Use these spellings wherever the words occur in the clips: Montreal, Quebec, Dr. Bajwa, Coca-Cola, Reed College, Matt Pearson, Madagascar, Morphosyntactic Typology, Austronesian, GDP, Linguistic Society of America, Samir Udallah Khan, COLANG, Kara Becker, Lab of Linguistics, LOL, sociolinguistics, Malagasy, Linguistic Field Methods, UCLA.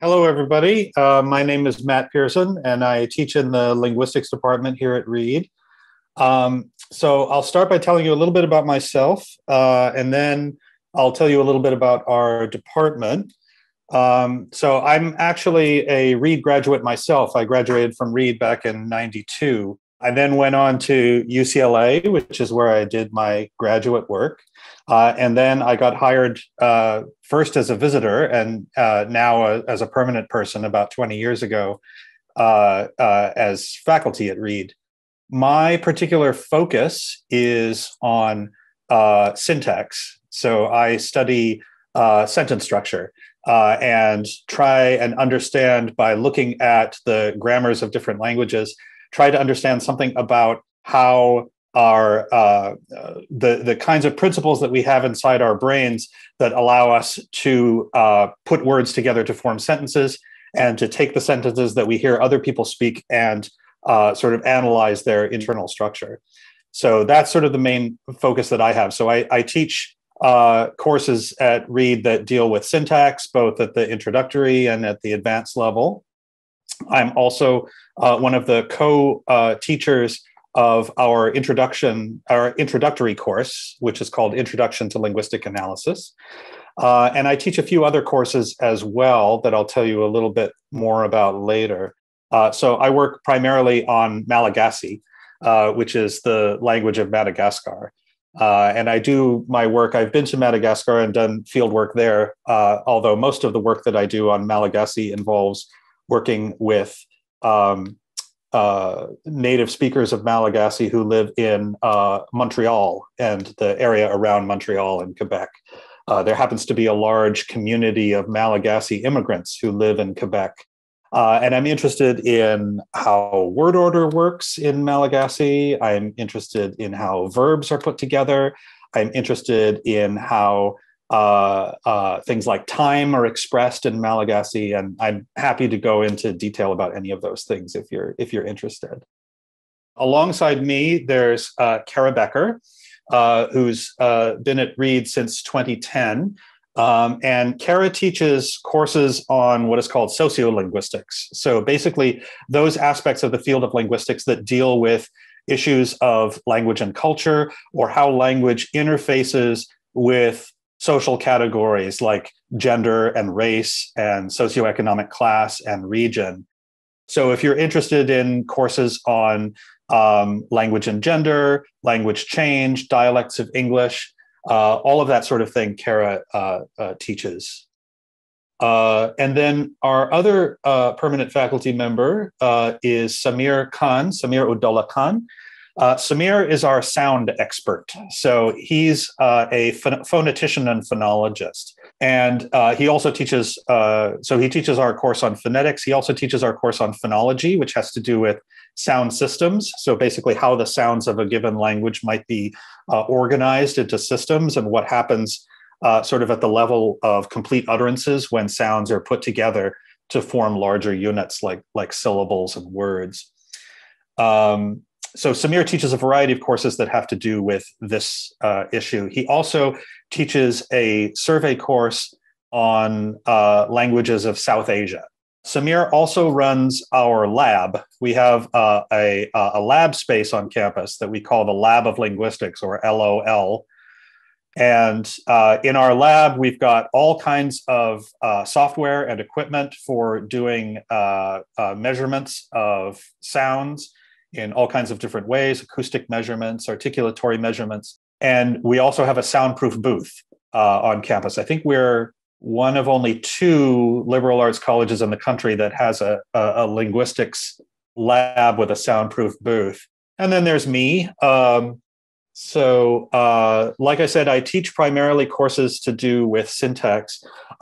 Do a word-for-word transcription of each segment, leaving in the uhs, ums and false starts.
Hello, everybody. Uh, my name is Matt Pearson, and I teach in the linguistics department here at Reed. Um, so I'll start by telling you a little bit about myself, uh, and then I'll tell you a little bit about our department. Um, so I'm actually a Reed graduate myself. I graduated from Reed back in ninety-two. I then went on to U C L A, which is where I did my graduate work. Uh, and then I got hired uh, first as a visitor and uh, now a, as a permanent person about twenty years ago uh, uh, as faculty at Reed. My particular focus is on uh, syntax. So I study uh, sentence structure uh, and try and understand by looking at the grammars of different languages, try to understand something about how our uh, the, the kinds of principles that we have inside our brains that allow us to uh, put words together to form sentences and to take the sentences that we hear other people speak and uh, sort of analyze their internal structure. So that's sort of the main focus that I have. So I, I teach uh, courses at Reed that deal with syntax, both at the introductory and at the advanced level. I'm also uh, one of the co-teachers of our introduction, our introductory course, which is called Introduction to Linguistic Analysis. Uh, and I teach a few other courses as well that I'll tell you a little bit more about later. Uh, so I work primarily on Malagasy, uh, which is the language of Madagascar. Uh, and I do my work, I've been to Madagascar and done field work there, uh, although most of the work that I do on Malagasy involves working with um, Uh, native speakers of Malagasy who live in uh, Montreal and the area around Montreal in Quebec. Uh, there happens to be a large community of Malagasy immigrants who live in Quebec. Uh, and I'm interested in how word order works in Malagasy. I'm interested in how verbs are put together. I'm interested in how uh, uh, things like time are expressed in Malagasy, and I'm happy to go into detail about any of those things if you're if you're interested. Alongside me, there's uh, Kara Becker, uh, who's uh, been at Reed since twenty ten, um, and Kara teaches courses on what is called sociolinguistics. So basically, those aspects of the field of linguistics that deal with issues of language and culture, or how language interfaces with social categories like gender and race and socioeconomic class and region. So if you're interested in courses on um, language and gender, language change, dialects of English, uh, all of that sort of thing, Kara uh, uh, teaches. Uh, and then our other uh, permanent faculty member uh, is Samir Khan, Samir Udallah Khan. Uh, Samir is our sound expert. So he's uh, a ph phonetician and phonologist. And uh, he also teaches, uh, so he teaches our course on phonetics. He also teaches our course on phonology, which has to do with sound systems. So basically how the sounds of a given language might be uh, organized into systems and what happens uh, sort of at the level of complete utterances when sounds are put together to form larger units like, like syllables and words. Um, So Samir teaches a variety of courses that have to do with this uh, issue. He also teaches a survey course on uh, languages of South Asia. Samir also runs our lab. We have uh, a, a lab space on campus that we call the Lab of Linguistics, or L O L. And uh, in our lab, we've got all kinds of uh, software and equipment for doing uh, uh, measurements of sounds in all kinds of different ways, acoustic measurements, articulatory measurements. And we also have a soundproof booth uh, on campus. I think we're one of only two liberal arts colleges in the country that has a, a, a linguistics lab with a soundproof booth. And then there's me. Um, so uh, like I said, I teach primarily courses to do with syntax.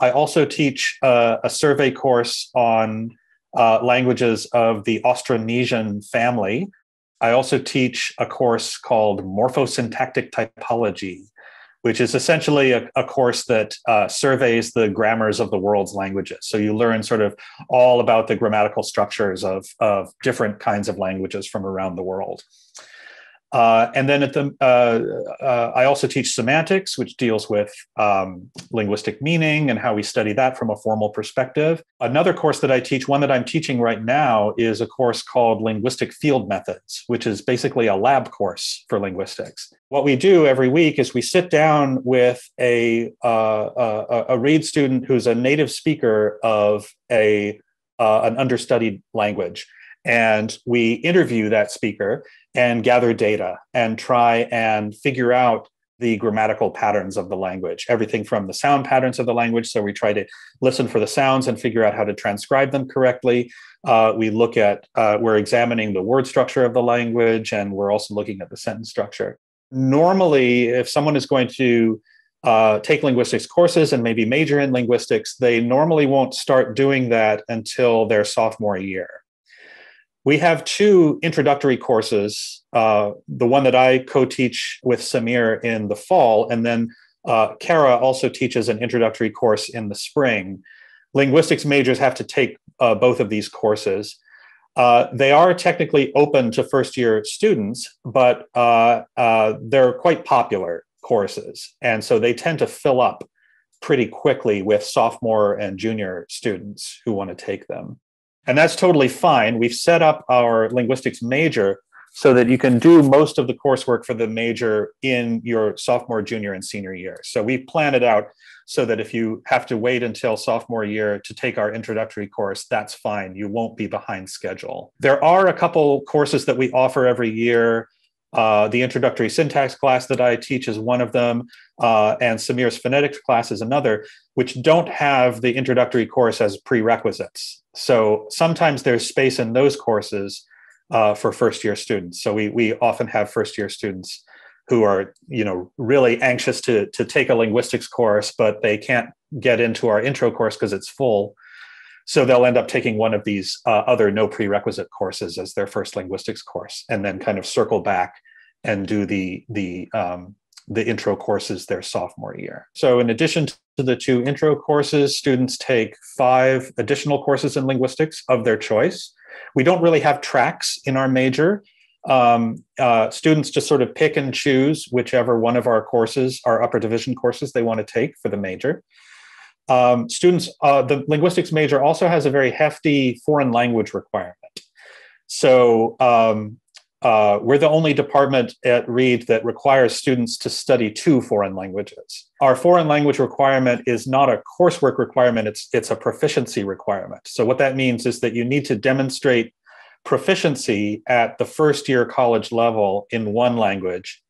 I also teach uh, a survey course on Uh, languages of the Austronesian family. I also teach a course called Morphosyntactic Typology, which is essentially a, a course that uh, surveys the grammars of the world's languages. So you learn sort of all about the grammatical structures of, of different kinds of languages from around the world. Uh, and then at the, uh, uh, I also teach semantics, which deals with um, linguistic meaning and how we study that from a formal perspective. Another course that I teach, one that I'm teaching right now, is a course called Linguistic Field Methods, which is basically a lab course for linguistics. What we do every week is we sit down with a, uh, a, a Reed student who's a native speaker of a, uh, an understudied language. And we interview that speaker and gather data and try and figure out the grammatical patterns of the language, everything from the sound patterns of the language. So we try to listen for the sounds and figure out how to transcribe them correctly. Uh, we look at, uh, we're examining the word structure of the language, and we're also looking at the sentence structure. Normally, if someone is going to uh, take linguistics courses and maybe major in linguistics, they normally won't start doing that until their sophomore year. We have two introductory courses, uh, the one that I co-teach with Samir in the fall, and then uh, Kara also teaches an introductory course in the spring. Linguistics majors have to take uh, both of these courses. Uh, they are technically open to first-year students, but uh, uh, they're quite popular courses, and so they tend to fill up pretty quickly with sophomore and junior students who want to take them. And that's totally fine. We've set up our linguistics major so that you can do most of the coursework for the major in your sophomore, junior, and senior year. So we plan it out so that if you have to wait until sophomore year to take our introductory course, that's fine. You won't be behind schedule. There are a couple courses that we offer every year. Uh, the introductory syntax class that I teach is one of them, uh, and Samir's phonetics class is another, which don't have the introductory course as prerequisites. So sometimes there's space in those courses uh, for first-year students. So we we often have first-year students who are, you know, really anxious to to take a linguistics course, but they can't get into our intro course because it's full. So they'll end up taking one of these uh, other no prerequisite courses as their first linguistics course, and then kind of circle back and do the, the, um, the intro courses their sophomore year. So in addition to the two intro courses, students take five additional courses in linguistics of their choice. We don't really have tracks in our major. Um, uh, students just sort of pick and choose whichever one of our courses, our upper division courses, they want to take for the major. Um, students, uh, the linguistics major also has a very hefty foreign language requirement. So um, uh, we're the only department at Reed that requires students to study two foreign languages. Our foreign language requirement is not a coursework requirement, it's, it's a proficiency requirement. So what that means is that you need to demonstrate proficiency at the first year college level in one language,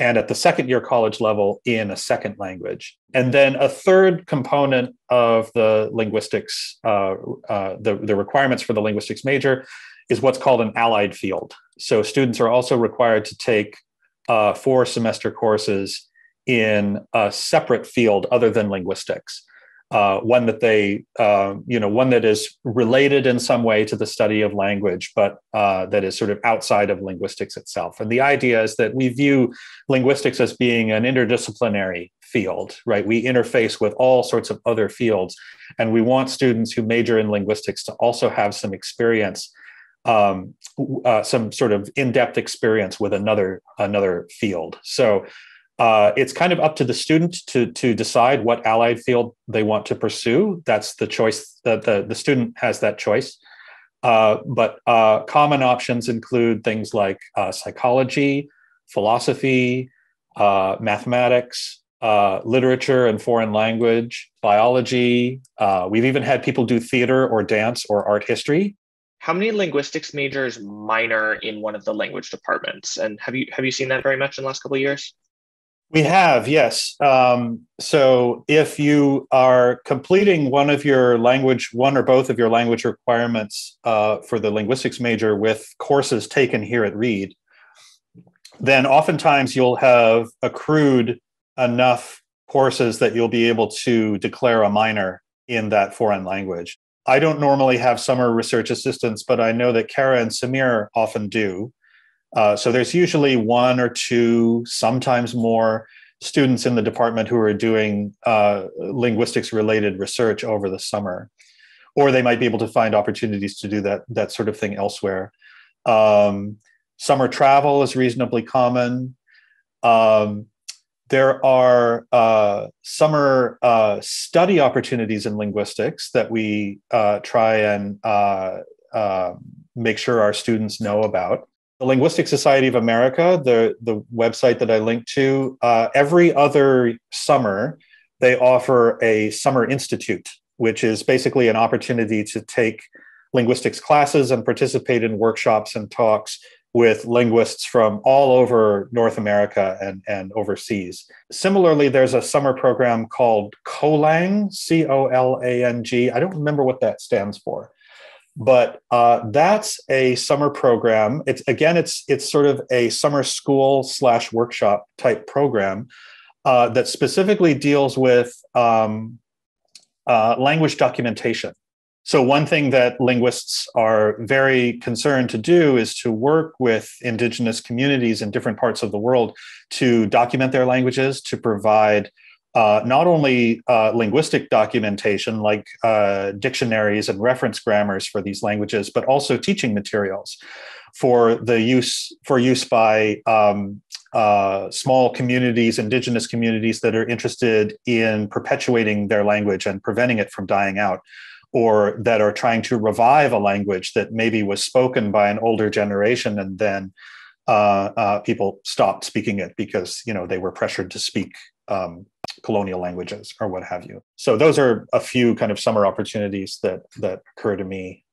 and at the second year college level in a second language. And then a third component of the linguistics, uh, uh, the, the requirements for the linguistics major is what's called an allied field. So students are also required to take uh, four semester courses in a separate field other than linguistics. Uh, one that they, uh, you know, one that is related in some way to the study of language, but uh, that is sort of outside of linguistics itself. And the idea is that we view linguistics as being an interdisciplinary field, right? We interface with all sorts of other fields, and we want students who major in linguistics to also have some experience, um, uh, some sort of in-depth experience with another, another field. So Uh, it's kind of up to the student to, to decide what allied field they want to pursue. That's the choice that the, the student has that choice. Uh, but uh, common options include things like uh, psychology, philosophy, uh, mathematics, uh, literature and foreign language, biology. Uh, we've even had people do theater or dance or art history. How many linguistics majors minor in one of the language departments? And have you, have you seen that very much in the last couple of years? We have, yes. Um, so if you are completing one of your language, one or both of your language requirements uh, for the linguistics major with courses taken here at Reed, then oftentimes you'll have accrued enough courses that you'll be able to declare a minor in that foreign language. I don't normally have summer research assistants, but I know that Kara and Samir often do. Uh, so there's usually one or two, sometimes more, students in the department who are doing uh, linguistics-related research over the summer, or they might be able to find opportunities to do that, that sort of thing elsewhere. Um, Summer travel is reasonably common. Um, there are uh, summer uh, study opportunities in linguistics that we uh, try and uh, uh, make sure our students know about. The Linguistic Society of America, the, the website that I linked to, uh, every other summer, they offer a summer institute, which is basically an opportunity to take linguistics classes and participate in workshops and talks with linguists from all over North America and, and overseas. Similarly, there's a summer program called COLANG, C O L A N G. I don't remember what that stands for. But uh, that's a summer program. It's again, it's it's sort of a summer school slash workshop type program uh, that specifically deals with um, uh, language documentation. So one thing that linguists are very concerned to do is to work with indigenous communities in different parts of the world to document their languages, to provide Uh, not only uh, linguistic documentation like uh, dictionaries and reference grammars for these languages, but also teaching materials for the use for use by um, uh, small communities, indigenous communities that are interested in perpetuating their language and preventing it from dying out, or that are trying to revive a language that maybe was spoken by an older generation and then uh, uh, people stopped speaking it because you know they were pressured to speak Um, colonial languages or what have you. So those are a few kind of summer opportunities that that occur to me